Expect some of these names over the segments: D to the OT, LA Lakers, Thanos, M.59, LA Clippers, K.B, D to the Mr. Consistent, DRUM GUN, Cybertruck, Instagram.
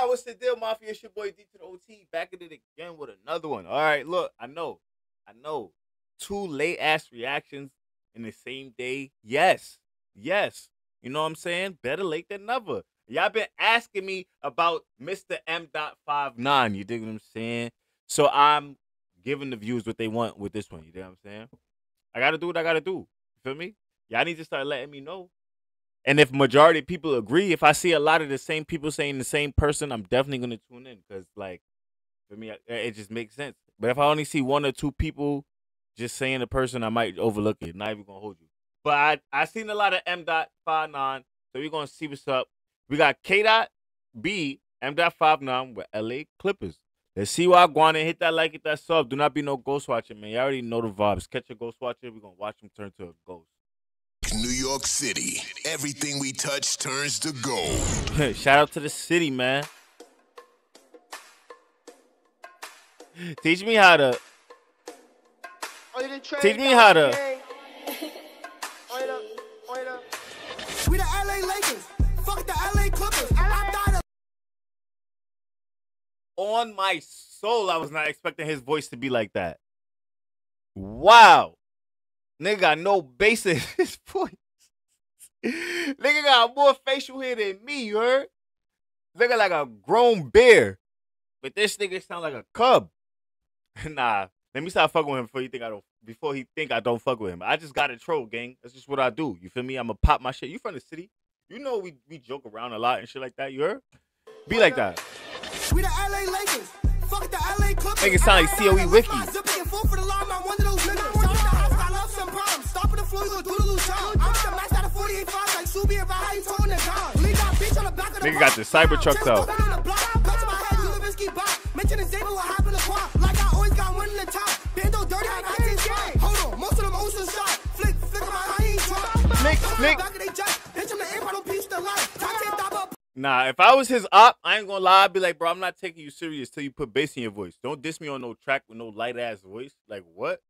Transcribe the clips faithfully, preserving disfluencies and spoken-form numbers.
Yo, what's the deal, Mafia? It's your boy D to the O T, back at it again with another one. All right, look, I know, I know, two late-ass reactions in the same day. Yes, yes, you know what I'm saying? Better late than never. Y'all been asking me about Mister M dot fifty-nine, you dig what I'm saying? So I'm giving the viewers what they want with this one, you dig what I'm saying? I gotta do what I gotta do, you feel me? Y'all need to start letting me know. And if majority of people agree, if I see a lot of the same people saying the same person, I'm definitely going to tune in because, like, for me, it just makes sense. But if I only see one or two people just saying the person, I might overlook it. Not even going to hold you. But I, I seen a lot of M dot fifty-nine, so we're going to see what's up. We got K B, M dot fifty-nine with L A Clippers. Let's see why I go on and hit that like, hit that sub. Do not be no ghost watcher, man. You already know the vibes. Catch a ghost watcher. We're going to watch him turn to a ghost. New York City. Everything we touch turns to gold. Shout out to the city, man. Teach me how to. Teach me how to. We the L A Lakers. Fuck the L A Clippers. I thought of... On my soul, I was not expecting his voice to be like that. Wow. Nigga got no bass in his voice. Nigga got more facial hair than me, you heard? Nigga like a grown bear. But this nigga sound like a cub. Nah, let me stop fucking with him before you think I don't before he think I don't fuck with him. I just got a troll, gang. That's just what I do. You feel me? I'ma pop my shit. You from the city? You know we, we joke around a lot and shit like that, you heard? Be like that. We the L A Lakers. Fuck the L A Clippers. Nigga sound like C O E Wiki. Nigga got the Cybertruck out. Nah, if I was his op, I ain't gonna lie. I'd be like, bro, I'm not taking you serious till you put bass in your voice. Don't diss me on no track with no light ass voice. Like, what?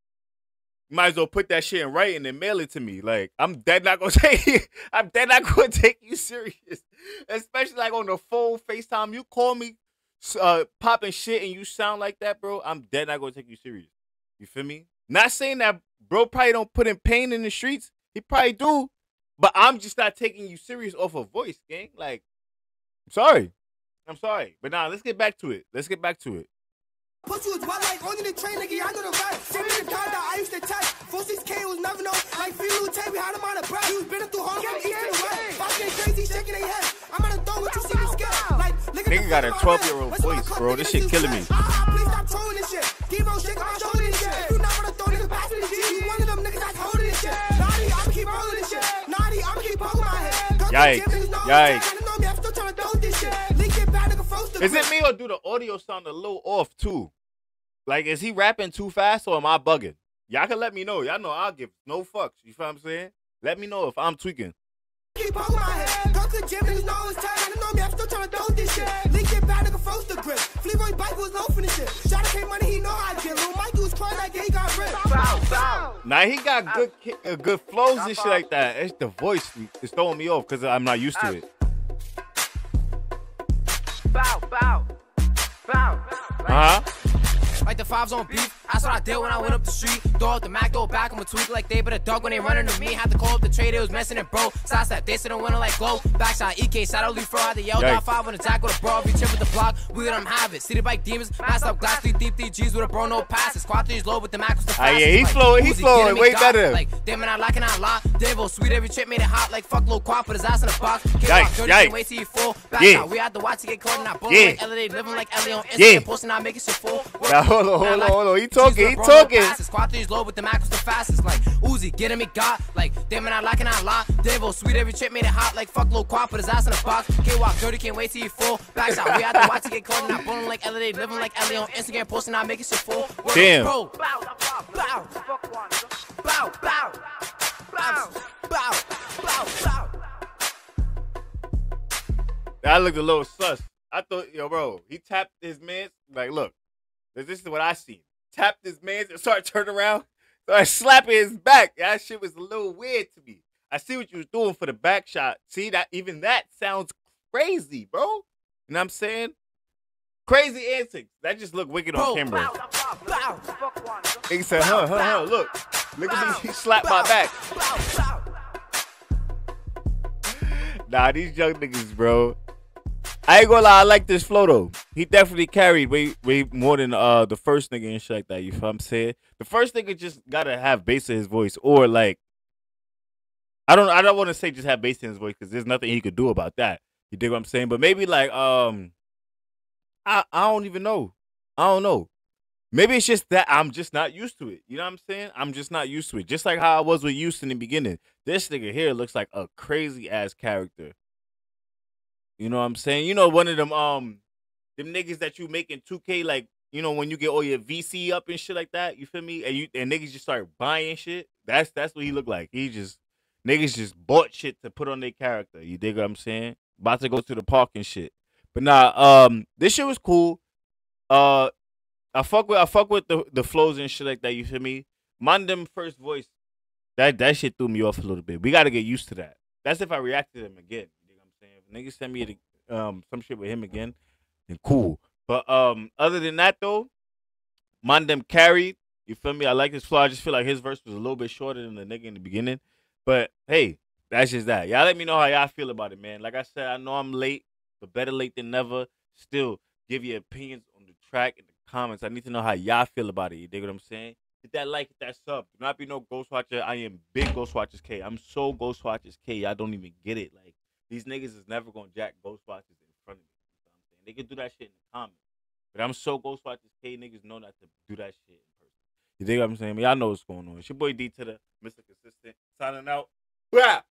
Might as well put that shit in writing and mail it to me. Like, I'm dead not gonna take you. I'm dead not gonna take you serious. Especially like on the phone, FaceTime. You call me uh, popping shit and you sound like that, bro. I'm dead not gonna take you serious. You feel me? Not saying that bro probably don't put in pain in the streets. He probably do. But I'm just not taking you serious off of voice, gang. Like, I'm sorry. I'm sorry. But nah, let's get back to it. Let's get back to it. Put you my like on the train, nigga. I know the rap. Send me the card that I used to touch. forty-six K was never known. Like free little tape, we had him out of breath. He was been through home from east to the west. Fucking crazy, shaking their head. I'm gonna throw what you see me scared. Like, nigga got a twelve year old voice, bro. This shit killing me. Please stop trolling this shit. Devo shaking my shoulder and shit. You not wanna throw niggas past me. You one of them niggas that's holding this shit. Naughty, I'ma keep holding this shit. Naughty, I'ma keep holding my head. Yikes. Yikes. Is it me or do the audio sound a little off too? Like, is he rapping too fast or am I bugging? Y'all can let me know. Y'all know I'll give no fucks. You feel what I'm saying? Let me know if I'm tweaking. Keep on my head. Go to the gym, niggas know it's tight. Know me, I'm still trying to throw this shit. Link it back, nigga, froze the grip. Fleetwood bike was low for this shit. Shout out to money, he know I get. Lil Mike was crying like he got ripped. Bow, bow. Now he got good, uh, good flows and shit like that. It's the voice is throwing me off because I'm not used to it. Bow, bow, bow. Uh huh. Like the fives on beef. That's what I did when I went up the street. Throw out the Mac, throw back. I'm a tweak like they, but a dog when they running to me. Had to call up the trade, it was messing and bro. Side step, they sit and winner like glow. Backside, E K, side out, leave for how they yell. Got five on the tackle with a bro. If you chip with the block, we let them have it. City bike demons, mass up glass, three deep, three G's with a bro, no passes. Squad three is low, but the Mac was the fastest. Ah, yeah, he's flowing, he's flowing, way better. Like, damn, and I like and I lie. Devo, sweet, every chip made it hot. Like, fuck, low quad, put his ass in the box. Yikes, yikes. Wait till he fall. Backside, we had the watch to get caught in that bull. Like, L A, living like L A on Instagram, posting, not making shit full. Hold on, hold on, hold on. He talking, he talking. Squad three is low, but the Mac was the fastest. Like Uzi, get him, he got. Like damn, and I like and I lie. Devo, sweet, every chip made it hot. Like fuck, low quad, put his ass in the box. K walk dirty, can't wait till he full. Back out, we had to watch to get caught. Not bowling like L A, living like L A on Instagram, posting, not making shit full. Damn. Bow, bow, bow, bow, bow, bow, bow, bow. That looked a little sus. I thought, yo, bro, he tapped his man. Like, look. This is what I seen. Tapped his man and started turning around. Started slapping his back. That shit was a little weird to me. I see what you was doing for the back shot. See, that even that sounds crazy, bro. You know what I'm saying? Crazy antics. That just look wicked on camera. Nigga said, huh, huh, huh, look. Look at me, slap my back. Nah, these young niggas, bro. I ain't gonna lie, I like this flow though. He definitely carried way, way more than uh the first nigga and shit like that. You feel what I'm saying? The first nigga just gotta have bass in his voice, or like, I don't, I don't want to say just have bass in his voice because there's nothing he could do about that. You dig what I'm saying? But maybe like, um, I, I don't even know. I don't know. Maybe it's just that I'm just not used to it. You know what I'm saying? I'm just not used to it. Just like how I was with Houston in the beginning. This nigga here looks like a crazy ass character. You know what I'm saying? You know, one of them um them niggas that you make in two K, like, you know, when you get all your V C up and shit like that, you feel me? And you and niggas just start buying shit. That's that's what he looked like. He just niggas just bought shit to put on their character. You dig what I'm saying? About to go to the park and shit. But nah, um, this shit was cool. Uh I fuck with I fuck with the, the flows and shit like that, you feel me? Mind them first voice. That that shit threw me off a little bit. We gotta get used to that. That's if I react to them again. Niggas send me the, um some shit with him again, and cool. But um, other than that though, Mandem carried. You feel me? I like his flow. I just feel like his verse was a little bit shorter than the nigga in the beginning. But hey, that's just that. Y'all let me know how y'all feel about it, man. Like I said, I know I'm late, but better late than never. Still, give your opinions on the track in the comments. I need to know how y'all feel about it. You dig what I'm saying? Hit that like, hit that sub. Do not be no Ghost Watcher. I am big Ghost Watchers K. I'm so Ghost Watchers K. Y'all don't even get it. Like, these niggas is never gonna jack Ghost Watchers in front of me. You know what I'm saying? They can do that shit in the comments. But I'm so Ghost Watchers K, niggas know not to do that shit in person. You dig what I'm saying? Y'all know what's going on. It's your boy D to the Mister Consistent. Signing out. Blah!